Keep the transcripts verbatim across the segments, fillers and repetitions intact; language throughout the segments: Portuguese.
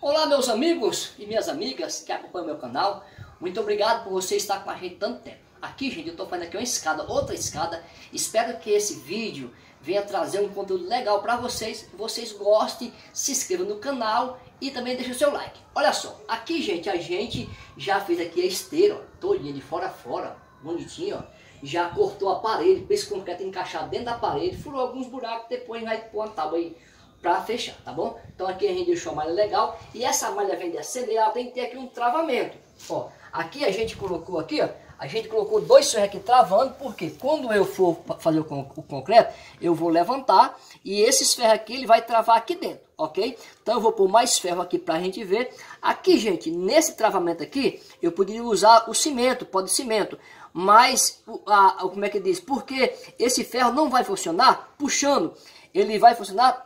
Olá meus amigos e minhas amigas que acompanham meu canal, muito obrigado por você estar com a gente tanto tempo. Aqui gente, eu estou fazendo aqui uma escada, outra escada, espero que esse vídeo venha trazer um conteúdo legal para vocês, que vocês gostem, se inscrevam no canal e também deixem o seu like. Olha só, aqui gente, a gente já fez aqui a esteira, ó, todinha de fora a fora, bonitinho, ó. Já cortou a parede, fez concreto encaixado dentro da parede, furou alguns buracos, depois vai pôr uma tábua aí para fechar, tá bom? Então aqui a gente deixou a malha legal e essa malha vem de acender, ela tem que ter aqui um travamento. Ó, aqui a gente colocou aqui, ó, a gente colocou dois ferros aqui travando, porque quando eu for fazer o, con o concreto, eu vou levantar e esses ferros aqui ele vai travar aqui dentro, ok? Então eu vou pôr mais ferro aqui pra gente ver. Aqui gente, nesse travamento aqui, eu poderia usar o cimento, pó de cimento, mas, a, a, como é que diz? Porque esse ferro não vai funcionar puxando, ele vai funcionar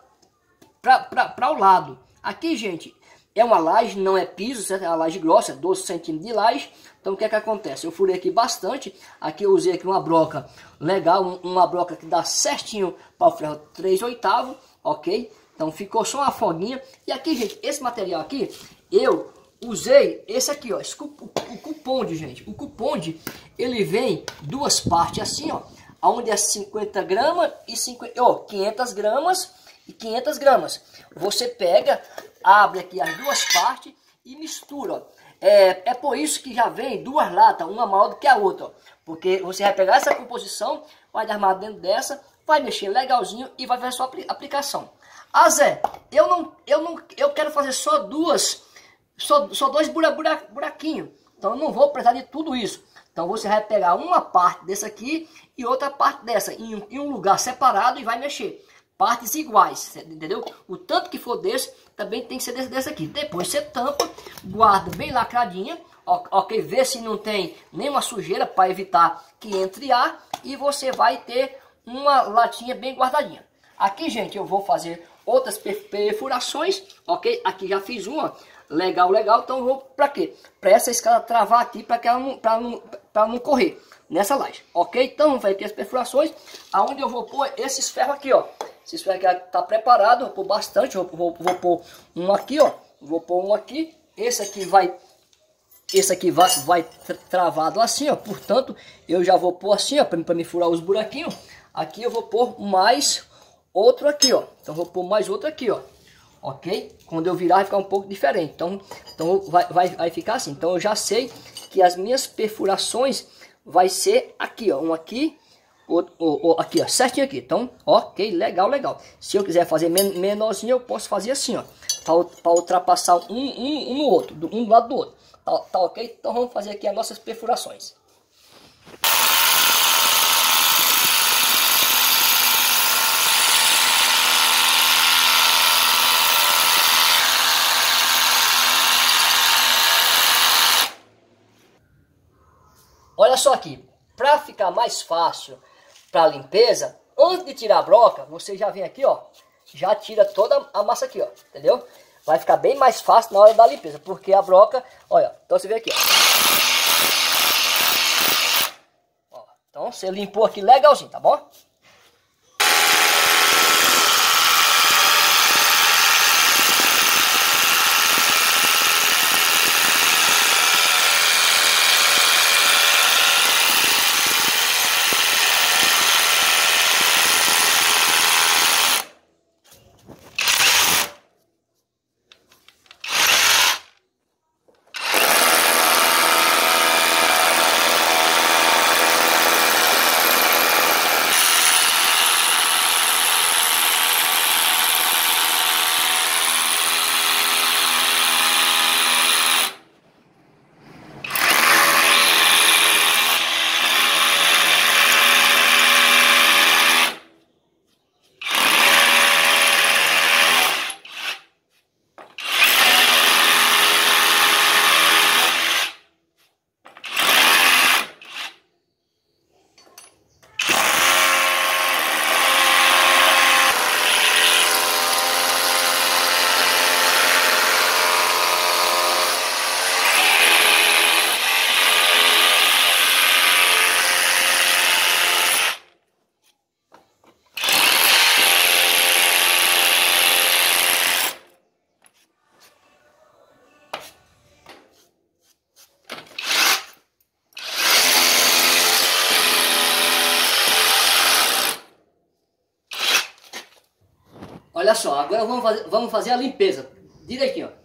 para o lado. Aqui, gente, é uma laje, não é piso, certo? É uma laje grossa, doze centímetros de laje. Então, o que é que acontece? Eu furei aqui bastante. Aqui eu usei aqui uma broca legal, uma broca que dá certinho para o ferro três oitavos, ok? Então, ficou só uma folguinha. E aqui, gente, esse material aqui, eu usei esse aqui, ó, esse cup o cuponde, gente. O cuponde, ele vem duas partes assim, ó, onde é cinquenta gramas e cinquenta, ó, quinhentas gramas. E quinhentas gramas. Você pega, abre aqui as duas partes e mistura. Ó. É, é por isso que já vem duas latas, uma maior do que a outra. Ó. Porque você vai pegar essa composição, vai armar dentro dessa, vai mexer legalzinho e vai fazer sua aplicação. Ah Zé, eu não, eu não, eu quero fazer só duas, só, só dois bura, bura, buraquinhos. Então eu não vou precisar de tudo isso. Então você vai pegar uma parte dessa aqui e outra parte dessa em, em um lugar separado e vai mexer. Partes iguais, entendeu? O tanto que for desse, também tem que ser desse, desse aqui. Depois você tampa, guarda bem lacradinha, ok? Vê se não tem nenhuma sujeira para evitar que entre ar. E você vai ter uma latinha bem guardadinha. Aqui, gente, eu vou fazer outras perfurações, ok? Aqui já fiz uma, legal, legal. Então eu vou para quê? Para essa escada travar aqui, para que ela não, pra não, pra não correr nessa laje, ok? Então vai ter as perfurações, aonde eu vou pôr esses ferros aqui, ó. Se isso aqui tá preparado, vou pôr bastante, vou, vou, vou pôr um aqui, ó, vou pôr um aqui, esse aqui vai, esse aqui vai, vai travado assim, ó, portanto, eu já vou pôr assim, ó, para me furar os buraquinhos, aqui eu vou pôr mais outro aqui, ó, então vou pôr mais outro aqui, ó, ok? Quando eu virar vai ficar um pouco diferente, então, então vai, vai, vai ficar assim, então eu já sei que as minhas perfurações vai ser aqui, ó, um aqui, Outro, ó, ó, aqui ó, certinho aqui, então ok, legal, legal. Se eu quiser fazer men menorzinho, eu posso fazer assim, ó, para ultrapassar um, um, um no outro, do, um do lado do outro, tá, tá ok? Então vamos fazer aqui as nossas perfurações. Olha só aqui, para ficar mais fácil para limpeza, antes de tirar a broca, você já vem aqui, ó, já tira toda a massa aqui, ó, entendeu? Vai ficar bem mais fácil na hora da limpeza, porque a broca, olha, então você vê aqui, ó. Ó, então você limpou aqui legalzinho, tá bom? Olha só, agora vamos fazer, vamos fazer a limpeza direitinho, ó.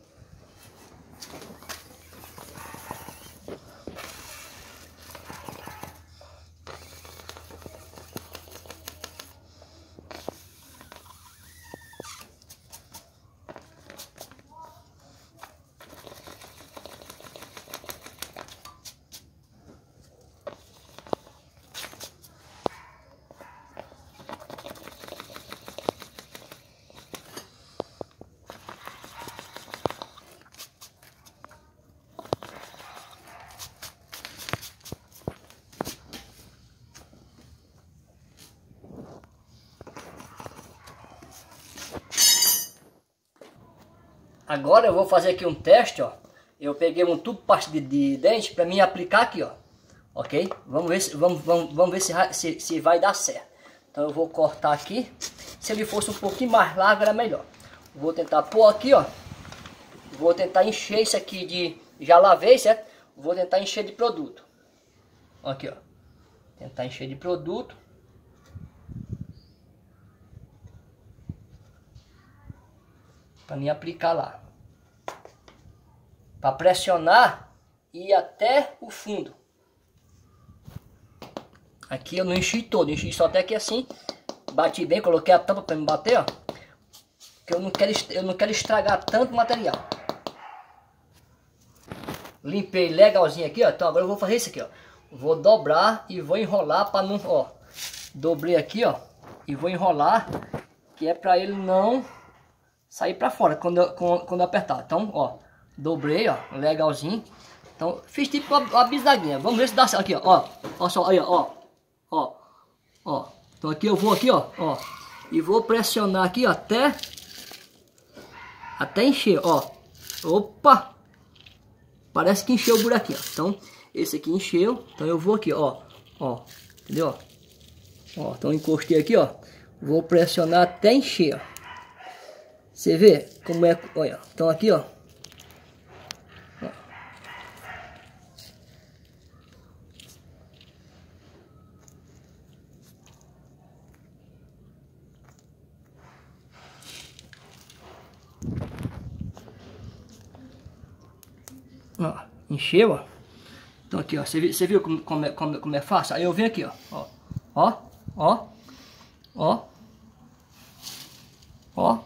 Agora eu vou fazer aqui um teste, ó. Eu peguei um tubo de pasta de, de dente para mim aplicar aqui, ó. Ok? Vamos ver se vamos vamos, vamos ver se, se se vai dar certo. Então eu vou cortar aqui. Se ele fosse um pouquinho mais largo era melhor. Vou tentar pôr aqui, ó. Vou tentar encher isso aqui de, já lavei, certo? Vou tentar encher de produto. Aqui, ó. Tentar encher de produto. Para mim aplicar lá, para pressionar e ir até o fundo. Aqui eu não enchi todo, enchi só até aqui assim. Bati bem, coloquei a tampa para me bater, ó. Porque eu não quero, eu não quero estragar tanto material. Limpei legalzinho aqui, ó. Então agora eu vou fazer isso aqui, ó. Vou dobrar e vou enrolar para não, ó. Dobrei aqui, ó, e vou enrolar, que é para ele não sair pra fora quando eu, quando eu apertar. Então, ó, dobrei, ó, legalzinho. Então, fiz tipo uma, uma bisnaguinha. Vamos ver se dá certo. Aqui, ó, ó, ó só, aí, ó, ó, ó. Então aqui eu vou aqui, ó, ó, e vou pressionar aqui, ó, até, até encher, ó. Opa! Parece que encheu o buraquinho, ó. Então, esse aqui encheu. Então eu vou aqui, ó, ó, entendeu? Ó, então encostei aqui, ó. Vou pressionar até encher, ó. Você vê como é, olha, então aqui, ó, ó. Ó, encheu, ó. Então aqui, ó, você viu, você viu como, como, é, como, como é fácil? Aí eu venho aqui, ó, ó, ó, ó, ó, ó.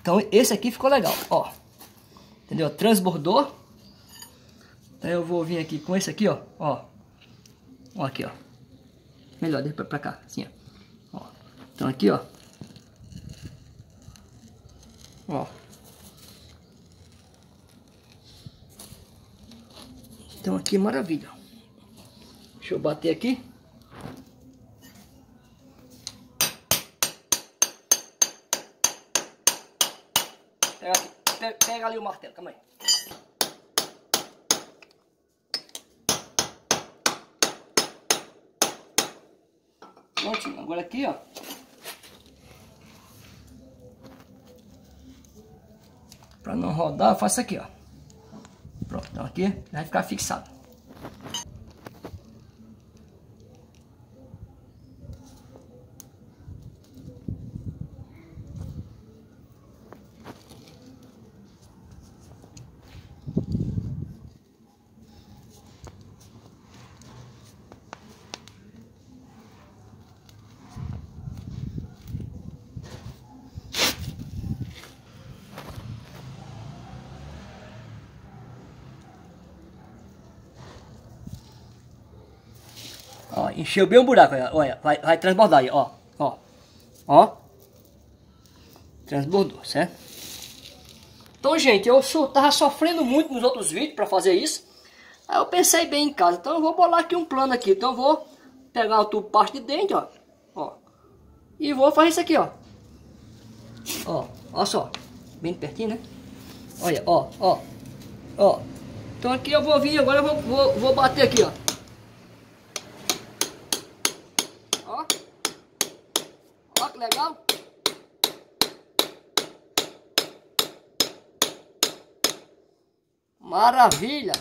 Então esse aqui ficou legal, ó, entendeu? Transbordou. Então eu vou vir aqui com esse aqui, ó, ó, ó aqui, ó, melhor, deixa pra cá, assim, ó, ó. Então aqui, ó, ó, então aqui, maravilha. Deixa eu bater aqui. Pega, pega ali o martelo, calma aí. Prontinho, agora aqui, ó. Pra não rodar, eu faço aqui, ó. Pronto, então aqui vai ficar fixado. Ó, encheu bem o buraco, olha, vai, vai transbordar aí, ó, ó, ó, transbordou, certo? Então, gente, eu sou, tava sofrendo muito nos outros vídeos para fazer isso, aí eu pensei bem em casa, então eu vou bolar aqui um plano aqui, então eu vou pegar o tubo pasta de dente, ó, ó, e vou fazer isso aqui, ó, ó, ó só, bem pertinho, né? Olha, ó, ó, ó, então aqui eu vou vir, agora eu vou, vou, vou bater aqui, ó. Legal? Maravilha!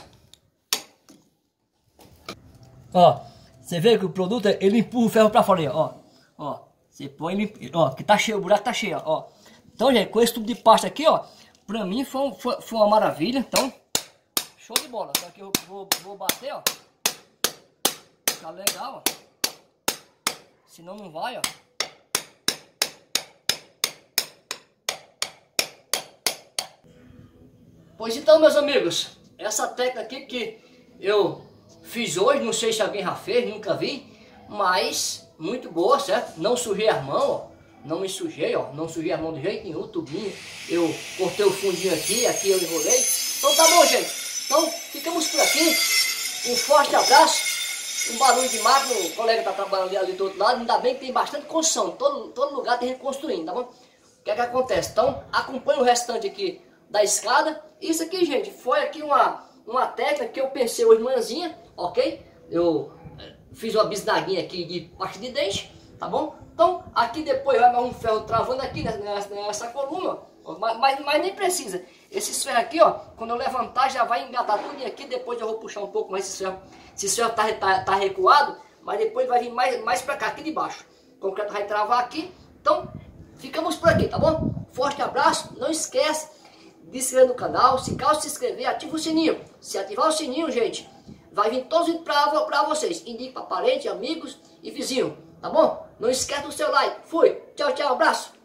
Ó, você vê que o produto, ele empurra o ferro pra fora aí, ó. Ó, você põe, ele, ó, que tá cheio, o buraco tá cheio, ó. Então, gente, com esse tubo de pasta aqui, ó, pra mim foi, um, foi, foi uma maravilha. Então, show de bola. Só que eu vou, vou bater, ó. Tá legal, ó. Senão não vai, ó. Pois então, meus amigos, essa técnica aqui que eu fiz hoje, não sei se alguém já fez, nunca vi, mas muito boa, certo? Não sujei as mãos, ó. Não me sujei, ó, não sujei a mão de jeito nenhum, o tubinho, eu cortei o fundinho aqui, aqui eu enrolei. Então tá bom, gente, então ficamos por aqui, um forte abraço, um barulho de máquina, o colega tá trabalhando ali do outro lado, ainda bem que tem bastante construção, todo, todo lugar tem gente construindo, tá bom? O que é que acontece? Então acompanha o restante aqui da escada. Isso aqui, gente, foi aqui uma, uma técnica que eu pensei hoje manhãzinha, ok? Eu fiz uma bisnaguinha aqui de parte de dente, tá bom? Então, aqui depois vai mais um ferro travando aqui nessa, nessa coluna, ó. Mas, mas, mas nem precisa. Esses ferros aqui, ó, quando eu levantar já vai engatar tudo aqui, depois eu vou puxar um pouco mais esse ferro. Esse ferro tá, tá, tá recuado, mas depois vai vir mais, mais pra cá, aqui de baixo. O concreto vai travar aqui. Então, ficamos por aqui, tá bom? Forte abraço, não esquece de se inscrever no canal. Se caso se inscrever, ativa o sininho. Se ativar o sininho, gente, vai vir todos os vídeos pra, pra vocês. Indique pra parentes, amigos e vizinhos, tá bom? Não esquece do seu like. Fui. Tchau, tchau. Abraço.